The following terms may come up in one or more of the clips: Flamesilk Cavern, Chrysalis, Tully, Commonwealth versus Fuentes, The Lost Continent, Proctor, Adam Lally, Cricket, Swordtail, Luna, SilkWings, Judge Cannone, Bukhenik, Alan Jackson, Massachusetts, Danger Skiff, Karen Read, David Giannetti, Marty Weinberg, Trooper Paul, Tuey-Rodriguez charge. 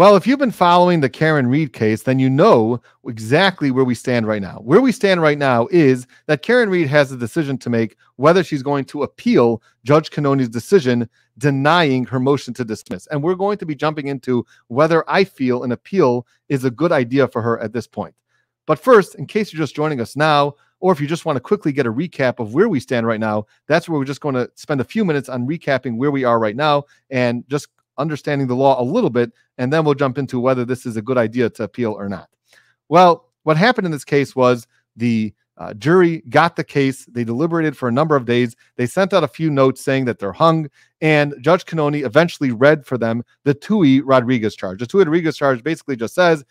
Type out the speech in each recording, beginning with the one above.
Well, if you've been following the Karen Read case, then you know exactly where we stand right now. Where we stand right now is that Karen Read has a decision to make whether she's going to appeal Judge Cannone's decision denying her motion to dismiss. And we're going to be jumping into whether I feel an appeal is a good idea for her at this point. But first, in case you're just joining us now, or if you just want to quickly get a recap of where we stand right now, that's where we're just going to spend a few minutes on recapping where we are right now and just understanding the law a little bit, and then we'll jump into whether this is a good idea to appeal or not. Well, what happened in this case was the jury got the case. They deliberated for a number of days. They sent out a few notes saying that they're hung, and Judge Cannone eventually read for them the Tuey-Rodriguez charge. The Tuey-Rodriguez charge basically just says,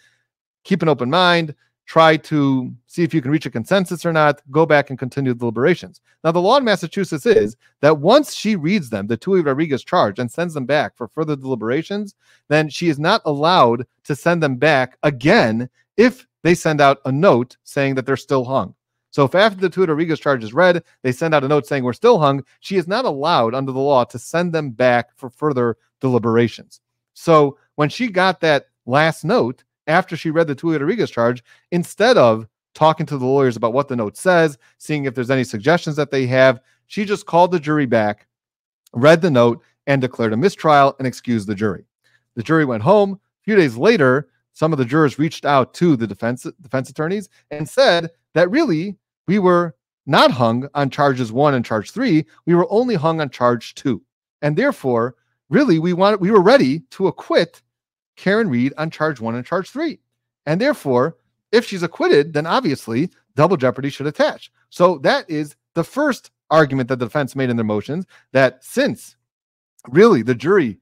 keep an open mind, try to see if you can reach a consensus or not, go back and continue the deliberations. Now, the law in Massachusetts is that once she reads them, the Tuey-Rodriguez charge, and sends them back for further deliberations, then she is not allowed to send them back again if they send out a note saying that they're still hung. So if after the Tuey-Rodriguez charge is read, they send out a note saying we're still hung, she is not allowed under the law to send them back for further deliberations. So when she got that last note, after she read the Tuey-Rodriguez charge, instead of talking to the lawyers about what the note says, seeing if there's any suggestions that they have, she just called the jury back, read the note, and declared a mistrial and excused the jury. The jury went home. A few days later, some of the jurors reached out to the defense attorneys and said that really we were not hung on charges 1 and charge 3. We were only hung on charge 2. And therefore, really, we were ready to acquit Karen Read on charge 1 and charge 3. And therefore, if she's acquitted, then obviously double jeopardy should attach. So that is the first argument that the defense made in their motions, that since really the jury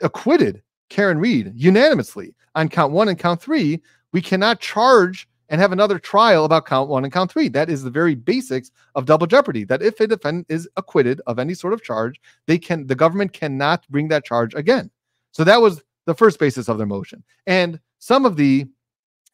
acquitted Karen Read unanimously on count 1 and count 3, we cannot charge and have another trial about count 1 and count 3. That is the very basics of double jeopardy, that if a defendant is acquitted of any sort of charge, the government cannot bring that charge again. So that was the first basis of their motion. And some of the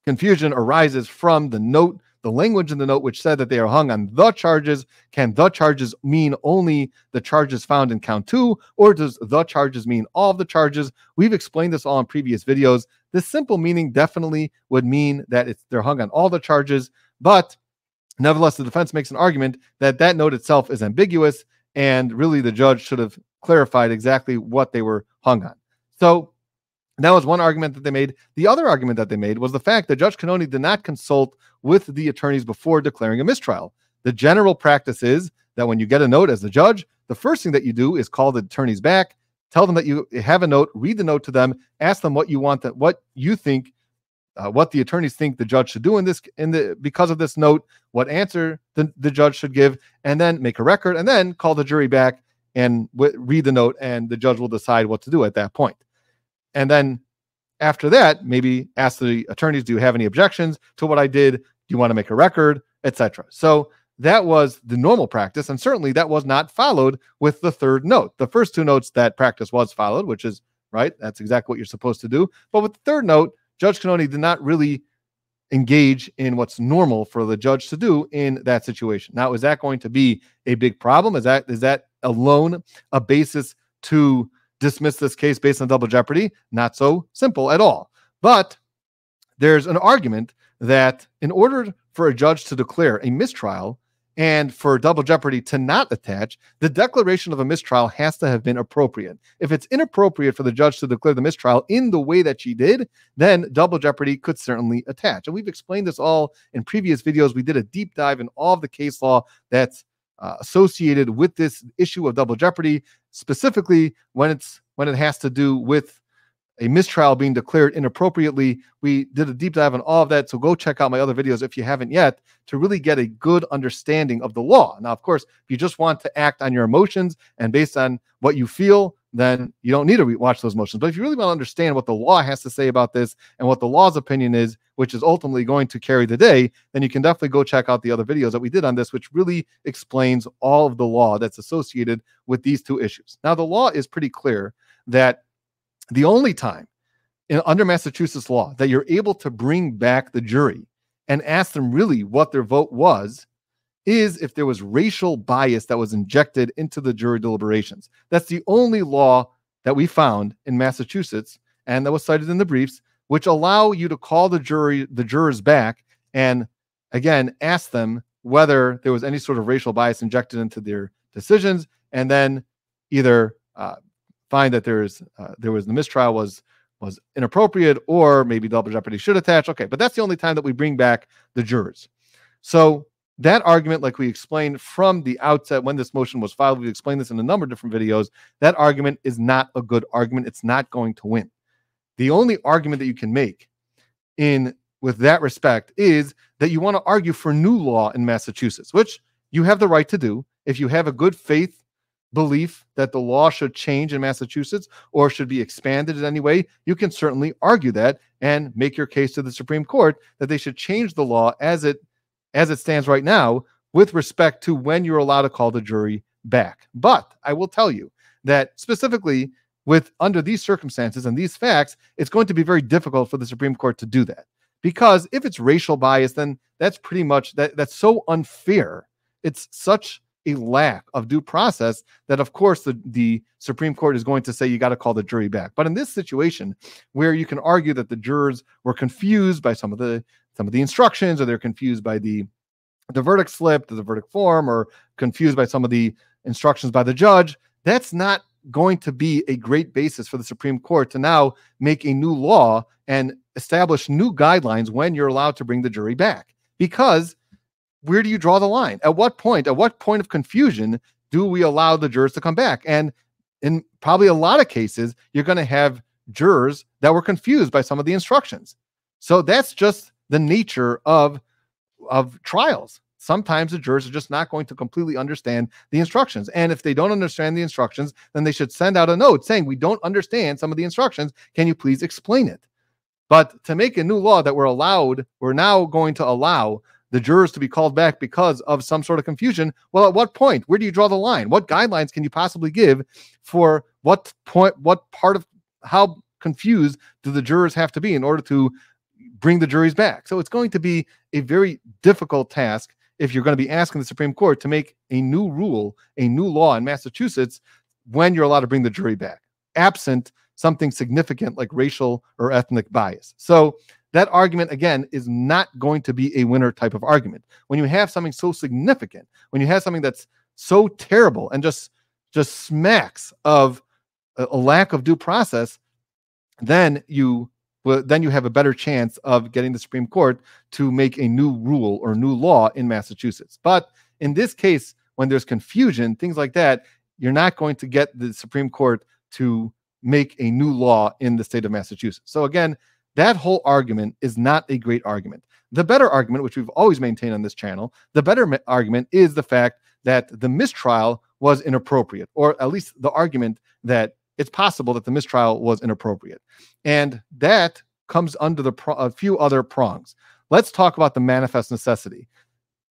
confusion arises from the note, the language in the note, which said that they are hung on the charges. Can the charges mean only the charges found in count 2, or does the charges mean all of the charges? We've explained this all in previous videos. The simple meaning definitely would mean that they're hung on all the charges, but nevertheless, the defense makes an argument that that note itself is ambiguous, and really the judge should have clarified exactly what they were hung on. So that was one argument that they made. The other argument that they made was the fact that Judge Cannone did not consult with the attorneys before declaring a mistrial. The general practice is that when you get a note as the judge, the first thing that you do is call the attorneys back, tell them that you have a note, read the note to them, ask them what you want, what the attorneys think the judge should do because of this note, what answer the judge should give, and then make a record, and then call the jury back and read the note, and the judge will decide what to do at that point. And then after that, maybe ask the attorneys, do you have any objections to what I did? Do you want to make a record, etc.? So that was the normal practice. And certainly that was not followed with the third note. The first two notes, that practice was followed, which is right. That's exactly what you're supposed to do. But with the third note, Judge Cannone did not really engage in what's normal for the judge to do in that situation. Now, is that going to be a big problem? Is that alone a basis to dismiss this case based on double jeopardy? Not so simple at all. But there's an argument that in order for a judge to declare a mistrial and for double jeopardy to not attach, the declaration of a mistrial has to have been appropriate. If it's inappropriate for the judge to declare the mistrial in the way that she did, then double jeopardy could certainly attach. And we've explained this all in previous videos. We did a deep dive in all of the case law that's associated with this issue of double jeopardy, specifically when it has to do with a mistrial being declared inappropriately. We did a deep dive on all of that, so go check out my other videos if you haven't yet to really get a good understanding of the law. Now, of course, if you just want to act on your emotions and based on what you feel, then you don't need to watch those motions. But if you really want to understand what the law has to say about this and what the law's opinion is, which is ultimately going to carry the day, then you can definitely go check out the other videos that we did on this, which really explains all of the law that's associated with these two issues. Now, the law is pretty clear that the only time under Massachusetts law that you're able to bring back the jury and ask them really what their vote was is if there was racial bias that was injected into the jury deliberations. That's the only law that we found in Massachusetts, and that was cited in the briefs, which allow you to call the jurors back and, again, ask them whether there was any sort of racial bias injected into their decisions, and then either find that there was the mistrial was inappropriate, or maybe double jeopardy should attach. Okay, but that's the only time that we bring back the jurors. So that argument, like we explained from the outset when this motion was filed, we explained this in a number of different videos, that argument is not a good argument. It's not going to win. The only argument that you can make with that respect is that you want to argue for new law in Massachusetts, which you have the right to do if you have a good faith belief that the law should change in Massachusetts or should be expanded in any way. You can certainly argue that and make your case to the Supreme Court that they should change the law as it stands right now with respect to when you're allowed to call the jury back. But I will tell you that specifically under these circumstances and these facts, it's going to be very difficult for the Supreme Court to do that, because if it's racial bias, then that's pretty much that's so unfair. It's such a lack of due process that, of course, the Supreme Court is going to say you got to call the jury back. But in this situation where you can argue that the jurors were confused by some of the instructions, or they're confused by the verdict slip, the verdict form, or confused by some of the instructions by the judge, that's not going to be a great basis for the Supreme Court to now make a new law and establish new guidelines when you're allowed to bring the jury back. Because where do you draw the line? At what point of confusion do we allow the jurors to come back? And in probably a lot of cases, you're going to have jurors that were confused by some of the instructions. So that's just the nature of trials. Sometimes the jurors are just not going to completely understand the instructions. And if they don't understand the instructions, then they should send out a note saying, we don't understand some of the instructions. Can you please explain it? But to make a new law that we're now going to allow the jurors to be called back because of some sort of confusion. Well, at what point? Where do you draw the line? What guidelines can you possibly give for what point, what part of, how confused do the jurors have to be in order to bring the juries back? So it's going to be a very difficult task if you're going to be asking the Supreme Court to make a new rule, a new law in Massachusetts when you're allowed to bring the jury back, absent something significant like racial or ethnic bias. So that argument, again, is not going to be a winner type of argument. When you have something so significant, when you have something that's so terrible and just smacks of a lack of due process, then you have a better chance of getting the Supreme Court to make a new rule or new law in Massachusetts. But in this case, when there's confusion, things like that, you're not going to get the Supreme Court to make a new law in the state of Massachusetts. So again, that whole argument is not a great argument. The better argument, which we've always maintained on this channel, the better argument is the fact that the mistrial was inappropriate, or at least the argument that it's possible that the mistrial was inappropriate. And that comes under a few other prongs. Let's talk about the manifest necessity.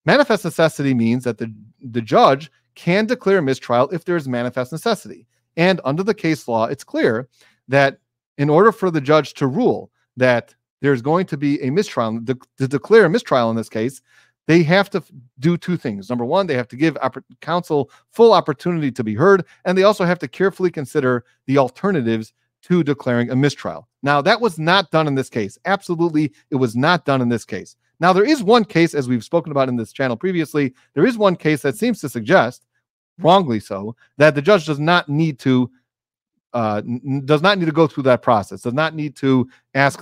Manifest necessity means that the judge can declare a mistrial if there is manifest necessity. And under the case law, it's clear that in order for the judge to rule that there's going to be a mistrial, to declare a mistrial in this case, they have to do two things. Number one, they have to give counsel full opportunity to be heard, and they also have to carefully consider the alternatives to declaring a mistrial. Now, that was not done in this case. Absolutely, it was not done in this case. Now, there is one case, as we've spoken about in this channel previously, there is one case that seems to suggest, wrongly so, that the judge does not need to go through that process, does not need to give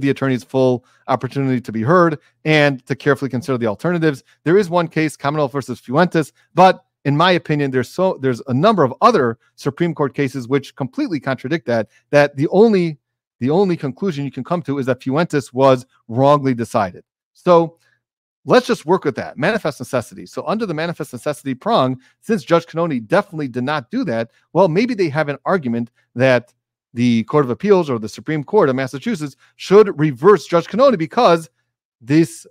the attorneys full opportunity to be heard and to carefully consider the alternatives. There is one case, Commonwealth versus Fuentes, but in my opinion, there's a number of other Supreme Court cases which completely contradict that, that the only conclusion you can come to is that Fuentes was wrongly decided. So let's just work with that. Manifest necessity. So under the manifest necessity prong, since Judge Cannone definitely did not do that, well, maybe they have an argument that the Court of Appeals or the Supreme Court of Massachusetts should reverse Judge Cannone because this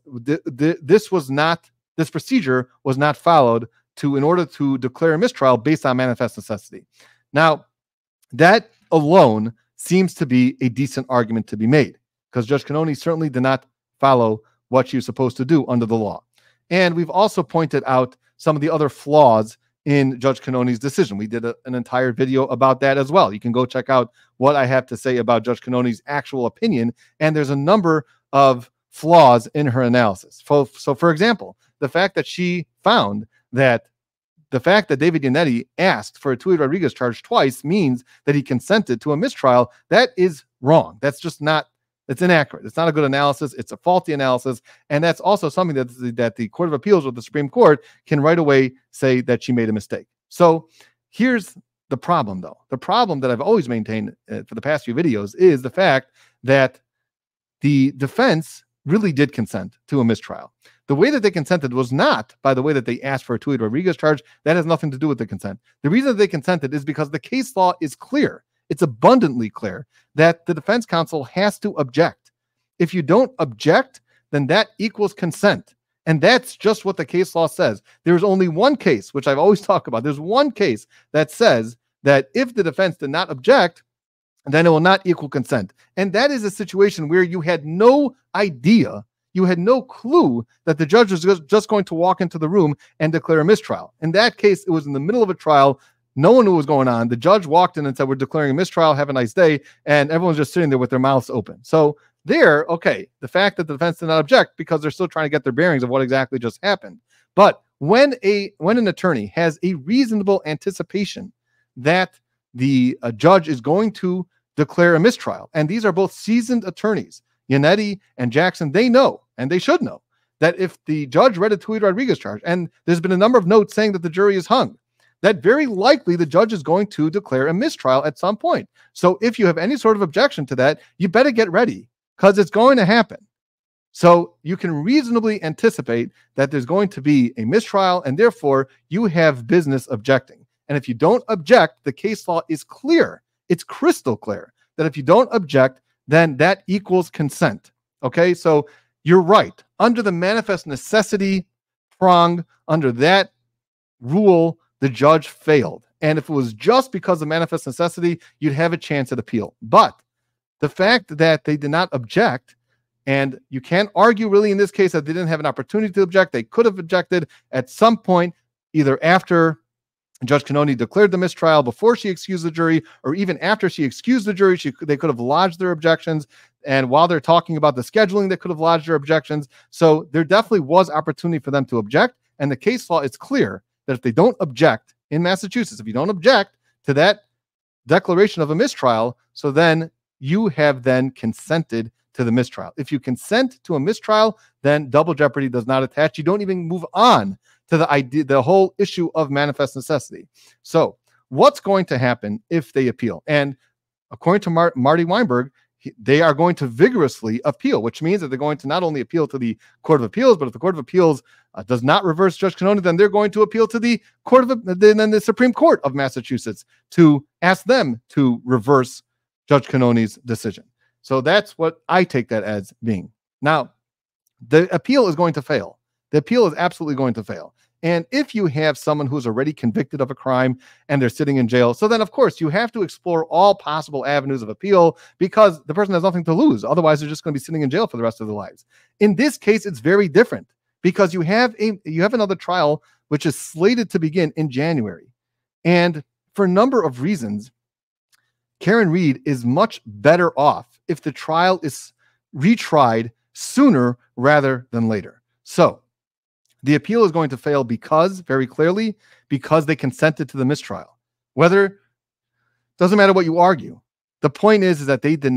procedure was not followed in order to declare a mistrial based on manifest necessity. Now, that alone seems to be a decent argument to be made, because Judge Cannone certainly did not follow what you're supposed to do under the law. And we've also pointed out some of the other flaws in Judge Cannone's decision. We did an entire video about that as well. You can go check out what I have to say about Judge Cannone's actual opinion, and there's a number of flaws in her analysis. So for example, the fact that she found that the fact that David Giannetti asked for a Tuey-Rodriguez charge twice means that he consented to a mistrial. That is wrong. That's just not, it's inaccurate. It's not a good analysis. It's a faulty analysis. And that's also something that the Court of Appeals or the Supreme Court can right away say that she made a mistake. So here's the problem, though. The problem that I've always maintained for the past few videos is the fact that the defense really did consent to a mistrial. The way that they consented was not by the way that they asked for a Tuey-Rodriguez charge. That has nothing to do with the consent. The reason that they consented is because the case law is clear. It's abundantly clear that the defense counsel has to object. If you don't object, then that equals consent. And that's just what the case law says. There's only one case, which I've always talked about. There's one case that says that if the defense did not object, then it will not equal consent. And that is a situation where you had no idea, you had no clue that the judge was just going to walk into the room and declare a mistrial. In that case, it was in the middle of a trial. No one knew what was going on. The judge walked in and said, "We're declaring a mistrial. Have a nice day." And everyone's just sitting there with their mouths open. So there, okay, the fact that the defense did not object because they're still trying to get their bearings of what exactly just happened. But when an attorney has a reasonable anticipation that the judge is going to declare a mistrial, and these are both seasoned attorneys, Giannetti and Jackson, they know, and they should know, that if the judge read a Tuey-Rodriguez charge, and there's been a number of notes saying that the jury is hung, that very likely the judge is going to declare a mistrial at some point. So if you have any sort of objection to that, you better get ready, because it's going to happen. So you can reasonably anticipate that there's going to be a mistrial, and therefore you have business objecting. And if you don't object, the case law is clear. It's crystal clear that if you don't object, then that equals consent. Okay, so you're right. Under the manifest necessity prong, under that rule, the judge failed. And if it was just because of manifest necessity, you'd have a chance at appeal. But the fact that they did not object, and you can't argue really in this case that they didn't have an opportunity to object. They could have objected at some point, either after Judge Cannone declared the mistrial, before she excused the jury, or even after she excused the jury, they could have lodged their objections. And while they're talking about the scheduling, they could have lodged their objections. So there definitely was opportunity for them to object. And the case law is clear that if they don't object in Massachusetts, if you don't object to that declaration of a mistrial, so then you have then consented to the mistrial. If you consent to a mistrial, then double jeopardy does not attach. You don't even move on to the idea, the whole issue of manifest necessity. So what's going to happen if they appeal? And according to Marty Weinberg, they are going to vigorously appeal, which means that they're going to not only appeal to the Court of Appeals, but if the Court of Appeals does not reverse Judge Cannone, then they're going to appeal to the then the Supreme Court of Massachusetts to ask them to reverse Judge Cannone's decision. So that's what I take that as being. Now, the appeal is going to fail. The appeal is absolutely going to fail. And if you have someone who's already convicted of a crime and they're sitting in jail, so then, of course, you have to explore all possible avenues of appeal because the person has nothing to lose. Otherwise, they're just going to be sitting in jail for the rest of their lives. In this case, it's very different because you have another trial which is slated to begin in January. And for a number of reasons, Karen Read is much better off if the trial is retried sooner rather than later. So the appeal is going to fail because, very clearly, because they consented to the mistrial. Whether, doesn't matter what you argue. The point is that they did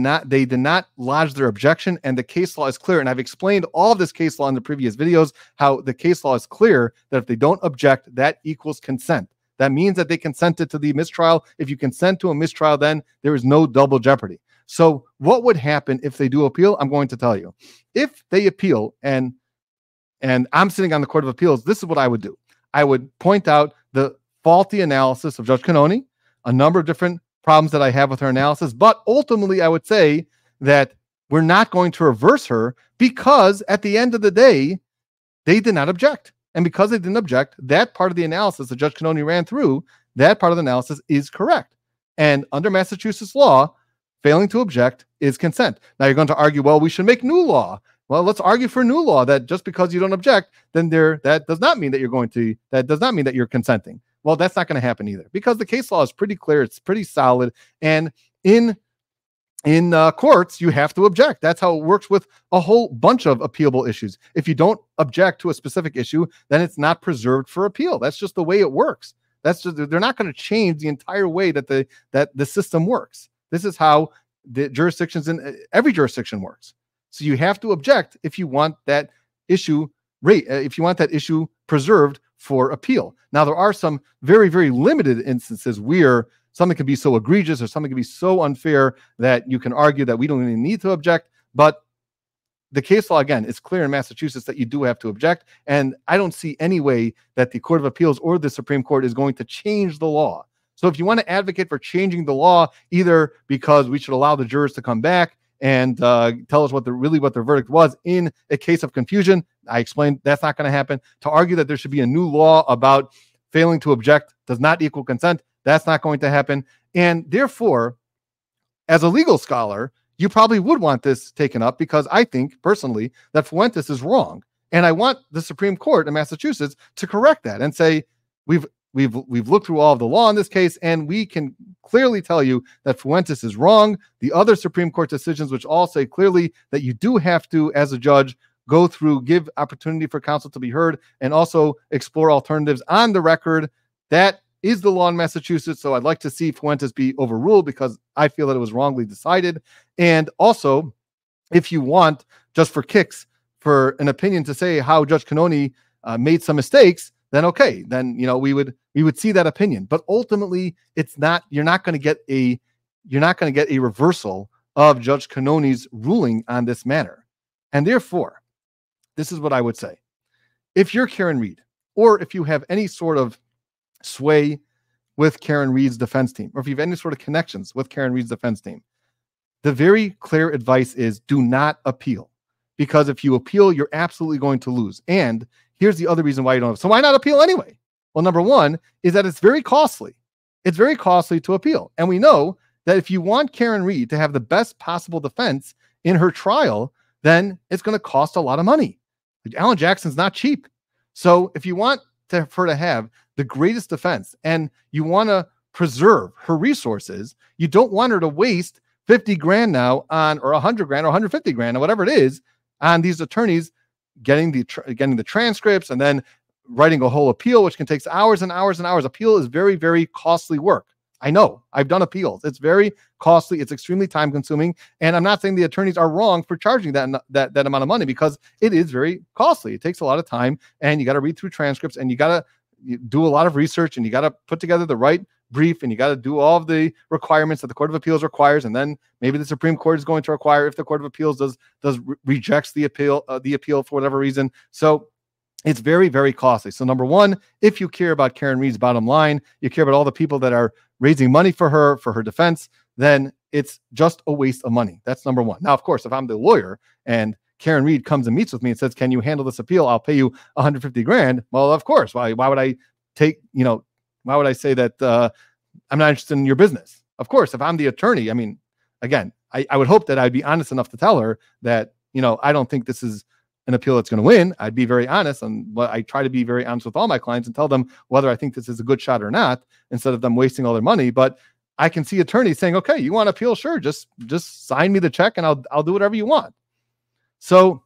not lodge their objection, and the case law is clear. And I've explained all of this case law in the previous videos, how the case law is clear that if they don't object, that equals consent. That means that they consented to the mistrial. If you consent to a mistrial, then there is no double jeopardy. So what would happen if they do appeal? I'm going to tell you. If they appeal and I'm sitting on the Court of Appeals, this is what I would do. I would point out the faulty analysis of Judge Cannone, a number of different problems that I have with her analysis, but ultimately I would say that we're not going to reverse her because at the end of the day, they did not object. And because they didn't object, that part of the analysis that Judge Cannone ran through, that part of the analysis is correct. And under Massachusetts law, failing to object is consent. Now you're going to argue, well, we should make new law. Well, let's argue for new law that just because you don't object, then that does not mean that you're consenting. Well, that's not going to happen either, because the case law is pretty clear. It's pretty solid. And in courts, you have to object. That's how it works with a whole bunch of appealable issues. If you don't object to a specific issue, then it's not preserved for appeal. That's just the way it works. That's just, they're not going to change the entire way that the system works. This is how the jurisdictions in every jurisdiction works. So you have to object if you want that issue preserved for appeal. Now, there are some very, very limited instances where something can be so egregious or something can be so unfair that you can argue that we don't even need to object. But the case law, again, it's clear in Massachusetts that you do have to object. And I don't see any way that the Court of Appeals or the Supreme Court is going to change the law. So if you want to advocate for changing the law, either because we should allow the jurors to come back and tell us what their verdict was in a case of confusion, I explained that's not going to happen. To argue that there should be a new law about failing to object does not equal consent, that's not going to happen. And therefore, as a legal scholar, you probably would want this taken up, because I think personally that Fuentes is wrong. And I want the Supreme Court in Massachusetts to correct that and say, we've looked through all of the law in this case, and we can clearly tell you that Fuentes is wrong. The other Supreme Court decisions, which all say clearly that you do have to, as a judge, go through, give opportunity for counsel to be heard, and also explore alternatives on the record. That is the law in Massachusetts. So I'd like to see Fuentes be overruled, because I feel that it was wrongly decided. And also, if you want, just for kicks, for an opinion to say how Judge Cannone made some mistakes, then okay, then, you know, we would see that opinion. But ultimately, it's not, you're not going to get a reversal of Judge Cannone's ruling on this matter. And therefore, this is what I would say. If you're Karen Read, or if you have any sort of sway with Karen Read's defense team, or if you have any sort of connections with Karen Read's defense team, the very clear advice is do not appeal. Because if you appeal, you're absolutely going to lose. And here's the other reason why you don't have. So why not appeal anyway? Well, number one is that it's very costly. It's very costly to appeal. And we know that if you want Karen Read to have the best possible defense in her trial, then it's going to cost a lot of money. Alan Jackson's not cheap. So if you want for her to have the greatest defense and you want to preserve her resources, you don't want her to waste $50,000 now on, or $100,000 or $150,000 or whatever it is, on these attorneys getting the transcripts and then writing a whole appeal, which can take hours and hours and hours. Appeal is very, very costly work. I know. I've done appeals. It's very costly. It's extremely time consuming. And I'm not saying the attorneys are wrong for charging that amount of money, because it is very costly. It takes a lot of time, and you got to read through transcripts, and you got to do a lot of research, and you got to put together the right brief, and you got to do all of the requirements that the Court of Appeals requires, and then maybe the Supreme Court is going to require if the Court of Appeals rejects the appeal for whatever reason. So it's very, very costly. So number one, if you care about Karen Read's bottom line, you care about all the people that are raising money for her defense, then it's just a waste of money. That's number one. Now, of course, if I'm the lawyer and Karen Read comes and meets with me and says, "Can you handle this appeal? I'll pay you $150,000." Well, of course. Why would I take, you know, why would I say that I'm not interested in your business? Of course, if I'm the attorney, I mean, again, I would hope that I'd be honest enough to tell her that, you know, I don't think this is an appeal that's going to win. I'd be very honest, and I try to be very honest with all my clients and tell them whether I think this is a good shot or not, instead of them wasting all their money. But I can see attorneys saying, "Okay, you want to appeal? Sure, just sign me the check, and I'll do whatever you want." So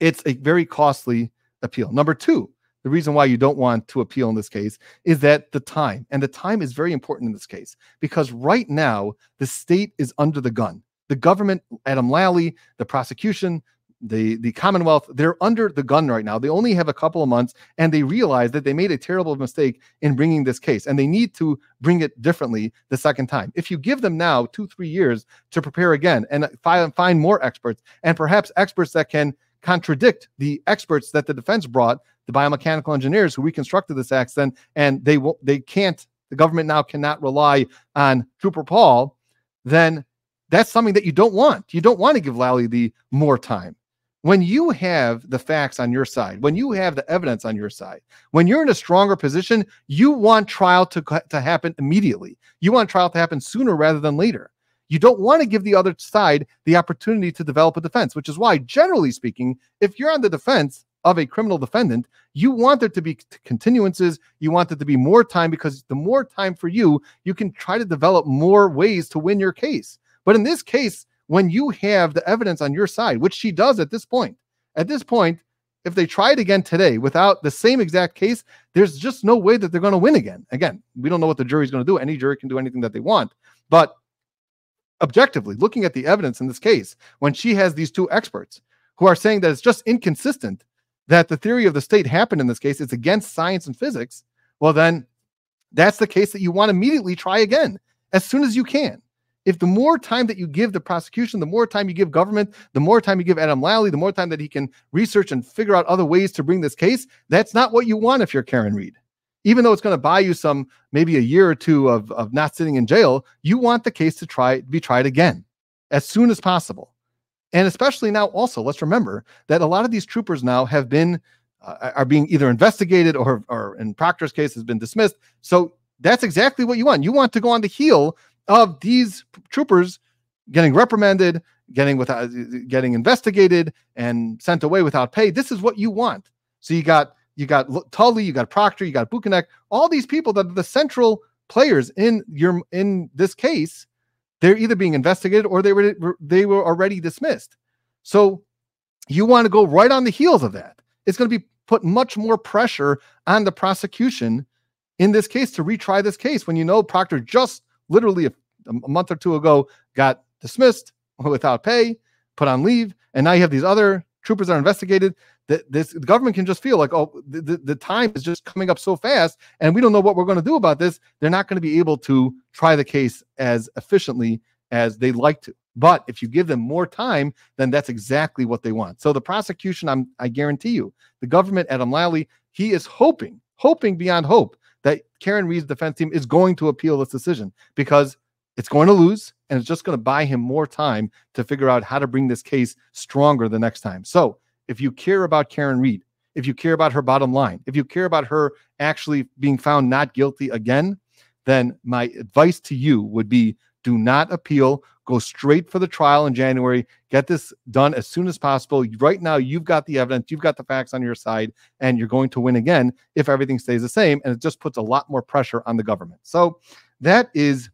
it's a very costly appeal. Number two, the reason why you don't want to appeal in this case is that the time, and the time is very important in this case, because right now the state is under the gun. The government, Adam Lally, the prosecution, the Commonwealth, they're under the gun right now. They only have a couple of months, and they realize that they made a terrible mistake in bringing this case, and they need to bring it differently the second time. If you give them now 2-3 years to prepare again and find more experts, and perhaps experts that can contradict the experts that the defense brought, the biomechanical engineers who reconstructed this accident, and the government now cannot rely on Trooper Paul, then that's something that you don't want. You don't want to give Lally the more time. When you have the facts on your side, when you have the evidence on your side, when you're in a stronger position, you want trial to happen immediately. You want trial to happen sooner rather than later. You don't want to give the other side the opportunity to develop a defense, which is why, generally speaking, if you're on the defense, of a criminal defendant, you want there to be continuances. You want there to be more time, because the more time for you, you can try to develop more ways to win your case. But in this case, when you have the evidence on your side, which she does at this point, if they try it again today without the same exact case, there's just no way that they're going to win again. Again, we don't know what the jury's going to do. Any jury can do anything that they want. But objectively, looking at the evidence in this case, when she has these two experts who are saying that it's just inconsistent that the theory of the state happened in this case, it's against science and physics, well, then that's the case that you want to immediately try again as soon as you can. If the more time that you give the prosecution, the more time you give government, the more time you give Adam Lally, the more time that he can research and figure out other ways to bring this case, that's not what you want if you're Karen Read. Even though it's going to buy you some, maybe a year or two of not sitting in jail, you want the case to be tried again as soon as possible. And especially now also, let's remember that a lot of these troopers now have been, are being either investigated or in Proctor's case has been dismissed. So that's exactly what you want. You want to go on the heel of these troopers getting reprimanded, getting investigated, and sent away without pay. This is what you want. So you got Tully, you got Proctor, you got Bukhenik, all these people that are the central players in this case. They're either being investigated or they were already dismissed. So you want to go right on the heels of that. It's going to be put much more pressure on the prosecution in this case to retry this case when you know Proctor just literally a month or two ago got dismissed without pay, put on leave, and now you have these other troopers that are investigated. The government can just feel like, oh, the time is just coming up so fast, and we don't know what we're going to do about this. They're not going to be able to try the case as efficiently as they'd like to. But if you give them more time, then that's exactly what they want. So the prosecution, I guarantee you, the government, Adam Lally, he is hoping beyond hope, that Karen Read's defense team is going to appeal this decision, because it's going to lose, and it's just going to buy him more time to figure out how to bring this case stronger the next time. So if you care about Karen Read, if you care about her bottom line, if you care about her actually being found not guilty again, then my advice to you would be do not appeal. Go straight for the trial in January. Get this done as soon as possible. Right now, you've got the evidence. You've got the facts on your side, and you're going to win again if everything stays the same, and it just puts a lot more pressure on the government. So that is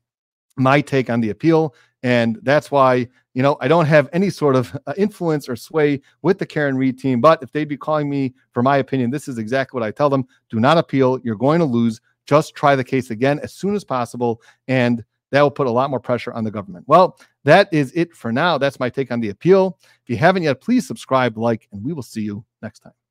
my take on the appeal, and that's why, you know, I don't have any sort of influence or sway with the Karen Read team, but if they'd be calling me for my opinion, this is exactly what I tell them. Do not appeal. You're going to lose. Just try the case again as soon as possible, and that will put a lot more pressure on the government. Well, that is it for now. That's my take on the appeal. If you haven't yet, please subscribe, like, and we will see you next time.